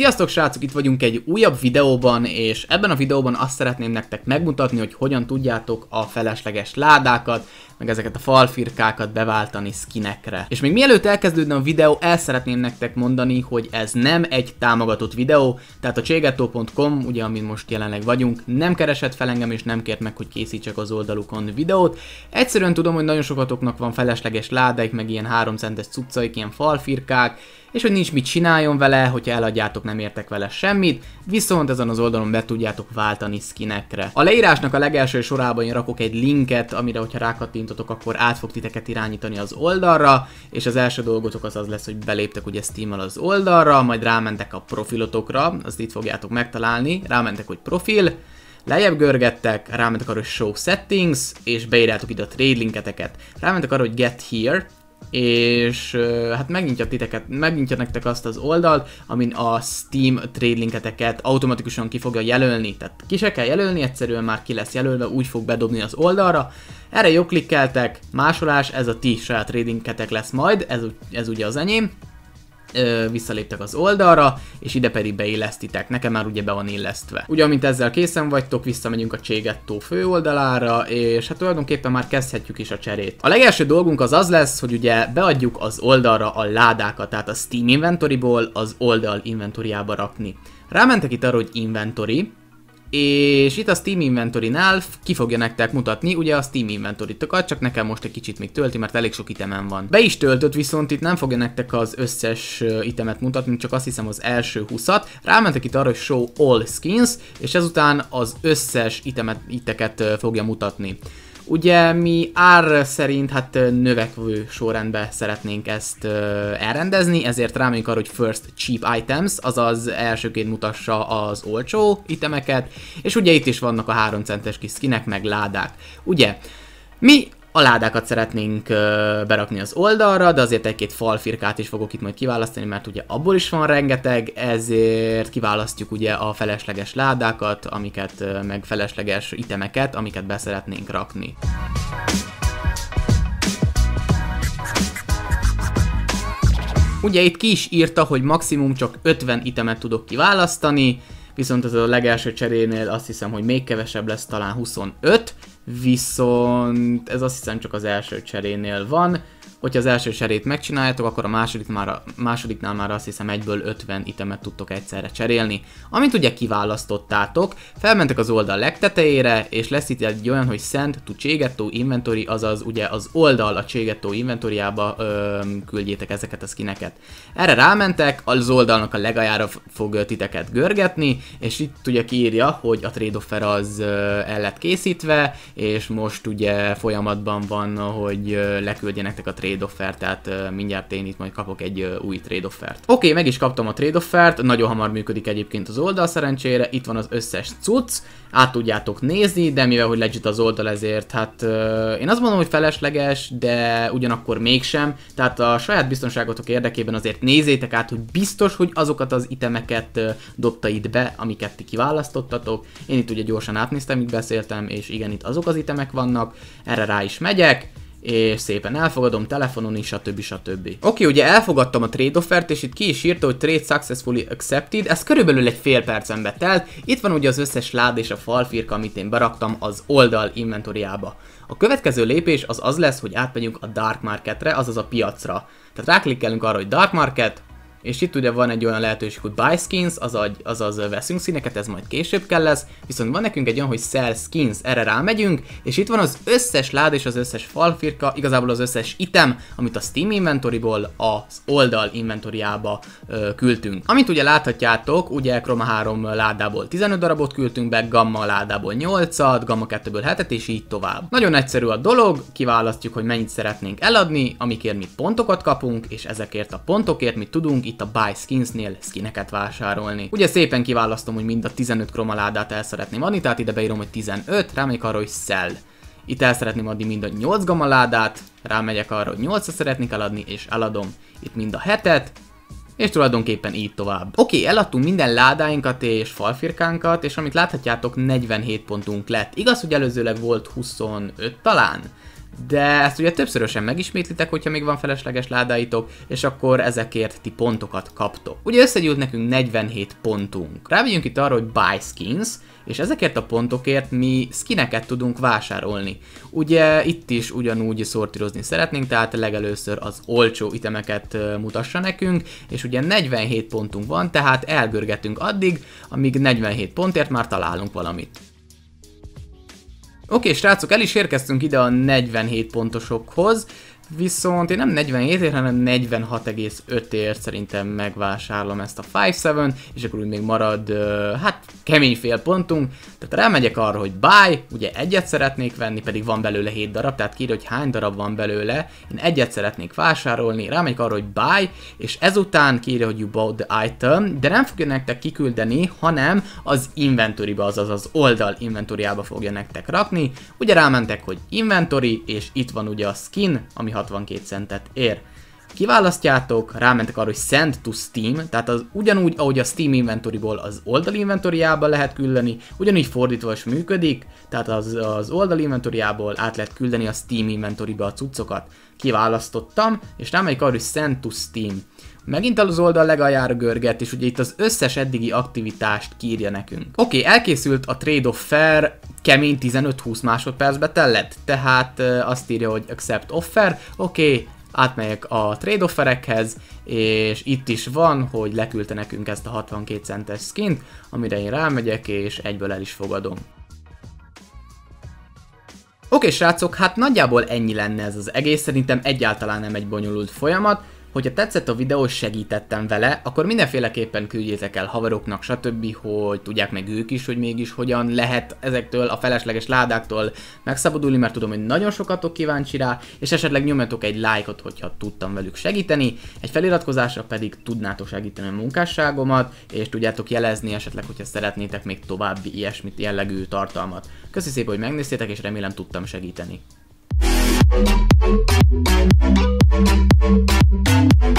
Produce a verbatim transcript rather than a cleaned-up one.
Sziasztok srácok, itt vagyunk egy újabb videóban, és ebben a videóban azt szeretném nektek megmutatni, hogy hogyan tudjátok a felesleges ládákat, meg ezeket a falfirkákat beváltani skinekre. És még mielőtt elkezdődne a videó, el szeretném nektek mondani, hogy ez nem egy támogatott videó, tehát a csgetto pont com, ugye amin most jelenleg vagyunk, nem keresett fel engem, és nem kért meg, hogy készítsek az oldalukon videót. Egyszerűen tudom, hogy nagyon sokatoknak van felesleges ládáik, meg ilyen három centes cuccaik, ilyen falfirkák, és hogy nincs mit csináljon vele, hogyha eladjátok, nem értek vele semmit, viszont ezen az oldalon be tudjátok váltani skinekre. A leírásnak a legelső sorában én rakok egy linket, amire hogyha rákattintotok, akkor át fog titeket irányítani az oldalra, és az első dolgotok az az lesz, hogy beléptek ugye Steam-mel az oldalra, majd rámentek a profilotokra, azt itt fogjátok megtalálni, rámentek, hogy profil, lejjebb görgettek, rámentek arra, hogy show settings, és beírjátok ide a trade linketeket. Rámentek arra, hogy get here, és hát megnyitja titeket, megnyitja nektek azt az oldalt, amin a Steam trade linketeket automatikusan ki fogja jelölni. Tehát ki se kell jelölni, egyszerűen már ki lesz jelölve, úgy fog bedobni az oldalra. Erre jó klikkeltek, másolás, ez a ti saját trade linketek lesz majd, ez, ez ugye az enyém. Visszaléptek az oldalra, és ide pedig beillesztitek. Nekem már ugye be van illesztve. Ugye, amint ezzel készen vagytok, visszamegyünk a Csgetto főoldalára, és hát tulajdonképpen már kezdhetjük is a cserét. A legelső dolgunk az az lesz, hogy ugye beadjuk az oldalra a ládákat, tehát a Steam inventoryból az oldal inventoryába rakni. Rámentek itt arra, hogy inventory, és itt a Steam Inventory-nál ki fogja nektek mutatni ugye a Steam Inventory-tokat, csak nekem most egy kicsit még tölti, mert elég sok itemem van. Be is töltött, viszont itt nem fogja nektek az összes itemet mutatni, csak azt hiszem az első húszat. Rámentek itt arra, hogy show all skins, és ezután az összes itemet, iteket fogja mutatni. Ugye mi ár szerint hát növekvő sorrendbe szeretnénk ezt uh, elrendezni, ezért rámegyünk arra, hogy first cheap items, azaz elsőként mutassa az olcsó itemeket, és ugye itt is vannak a három centes kis skinek, meg ládák. Ugye, mi a ládákat szeretnénk uh, berakni az oldalra, de azért egy-két falfirkát is fogok itt majd kiválasztani, mert ugye abból is van rengeteg, ezért kiválasztjuk ugye a felesleges ládákat, amiket, uh, meg felesleges itemeket, amiket be szeretnénk rakni. Ugye itt ki is írta, hogy maximum csak ötven itemet tudok kiválasztani, viszont az a legelső cserénél azt hiszem, hogy még kevesebb lesz, talán huszonöt, viszont ez azt hiszem csak az első cserénél van. Hogyha az első cserét megcsináljátok, akkor a második már a másodiknál már azt hiszem egyből ötven itemet tudtok egyszerre cserélni. Amit ugye kiválasztottátok, felmentek az oldal legtetejére, és lesz itt egy olyan, hogy Send to Csgetto Inventory, azaz ugye az oldal a Csgetto Inventoryába küldjétek ezeket a skineket. Erre rámentek, az oldalnak a legajára fog titeket görgetni, és itt ugye kiírja, hogy a trade offer az ö, el lett készítve, és most ugye folyamatban van, hogy ö, leküldje nektek a trade trade-offert, tehát mindjárt én itt majd kapok egy új trade-offert. Oké, okay, meg is kaptam a trade-offert, nagyon hamar működik egyébként az oldal szerencsére, itt van az összes cucc, át tudjátok nézni, de mivel hogy legit az oldal, ezért hát én azt mondom, hogy felesleges, de ugyanakkor mégsem, tehát a saját biztonságotok érdekében azért nézzétek át, hogy biztos, hogy azokat az itemeket dobta itt be, amiket ti kiválasztottatok. Én itt ugye gyorsan átnéztem, mit beszéltem, és igen, itt azok az itemek vannak, erre rá is megyek, és szépen elfogadom telefonon is, stb. stb. Oké, ugye elfogadtam a trade offert, és itt ki is írta, hogy trade successfully accepted, ez körülbelül egy fél percembe telt, itt van ugye az összes lád és a falfirka, amit én beraktam az oldal inventoryába. A következő lépés az az lesz, hogy átmegyünk a dark marketre, azaz a piacra. Tehát ráklikkelünk arra, hogy dark market, és itt ugye van egy olyan lehetőség, hogy buy skins, azaz, azaz veszünk színeket, ez majd később kell lesz, viszont van nekünk egy olyan, hogy sell skins, erre rámegyünk, és itt van az összes láda és az összes falfirka, igazából az összes item, amit a Steam inventoryból az oldal inventoryába ö, küldtünk. Amit ugye láthatjátok, ugye Chroma három ládából tizenöt darabot küldtünk be, Gamma ládából nyolcat, Gamma kettőből hetet, és így tovább. Nagyon egyszerű a dolog, kiválasztjuk, hogy mennyit szeretnénk eladni, amikért mi pontokat kapunk, és ezekért a pontokért mi tudunk itt a buy skinsnél skineket vásárolni. Ugye szépen kiválasztom, hogy mind a tizenöt Chroma ládát el szeretném adni, tehát ide beírom, hogy tizenöt, rámegyek arra, hogy sell. Itt el szeretném adni mind a nyolc Gamma ládát, rámegyek arra, hogy nyolcat szeretnék eladni, és eladom. Itt mind a hetet, és tulajdonképpen így tovább. Oké, eladtunk minden ládáinkat és falfirkánkat, és amit láthatjátok, negyvenhét pontunk lett. Igaz, hogy előzőleg volt huszonöt talán? de ezt ugye többszörösen megismétlitek, hogyha még van felesleges ládáitok, és akkor ezekért ti pontokat kaptok. Ugye összegyűlt nekünk negyvenhét pontunk. Rámegyünk itt arra, hogy buy skins, és ezekért a pontokért mi skineket tudunk vásárolni. Ugye itt is ugyanúgy szortírozni szeretnénk, tehát legelőször az olcsó itemeket mutassa nekünk, és ugye negyvenhét pontunk van, tehát elgörgetünk addig, amíg negyvenhét pontért már találunk valamit. Oké, srácok, el is érkeztünk ide a negyvenhét pontosokhoz, viszont én nem negyvenhétért, hanem negyvenhat egész ötért szerintem megvásárolom ezt a öt-hét-t, és akkor úgy még marad, hát kemény fél pontunk, tehát rámegyek arra, hogy buy, ugye egyet szeretnék venni, pedig van belőle hét darab, tehát kiírja, hogy hány darab van belőle, én egyet szeretnék vásárolni, rámegyek arra, hogy buy, és ezután kiírja, hogy you bought the item, de nem fogja nektek kiküldeni, hanem az inventory-ba, azaz az oldal inventory-ába fogja nektek rakni, ugye rámentek, hogy inventory, és itt van ugye a skin, ami hatvankét centet ér. Kiválasztjátok, rámentek arra, hogy Send to Steam, tehát az ugyanúgy, ahogy a Steam inventoryból az oldal inventoryába lehet küldeni, ugyanúgy fordítva is működik, tehát az, az oldal inventoryából át lehet küldeni a Steam inventoryba a cuccokat. Kiválasztottam, és rámegyek arra, hogy Send to Steam. Megint az oldal legaljára görget, és ugye itt az összes eddigi aktivitást kiírja nekünk. Oké, okay, elkészült a Trade Offer, kemény tizenöt-húsz másodpercbe tellett, tehát azt írja, hogy Accept Offer, oké, okay, átmegyek a Trade Offerekhez, és itt is van, hogy leküldte nekünk ezt a hatvankét centes skint, amire én rámegyek, és egyből el is fogadom. Oké, srácok, hát nagyjából ennyi lenne ez az egész, szerintem egyáltalán nem egy bonyolult folyamat. Hogyha tetszett a videó, segítettem vele, akkor mindenféleképpen küldjétek el haveroknak, stb., hogy tudják meg ők is, hogy mégis hogyan lehet ezektől a felesleges ládáktól megszabadulni, mert tudom, hogy nagyon sokatok kíváncsi rá, és esetleg nyomjatok egy lájkot, hogyha tudtam velük segíteni, egy feliratkozásra pedig tudnátok segíteni a munkásságomat, és tudjátok jelezni esetleg, hogyha szeretnétek még további ilyesmit jellegű tartalmat. Köszi szépen, hogy megnéztétek, és remélem tudtam segíteni. Thank you.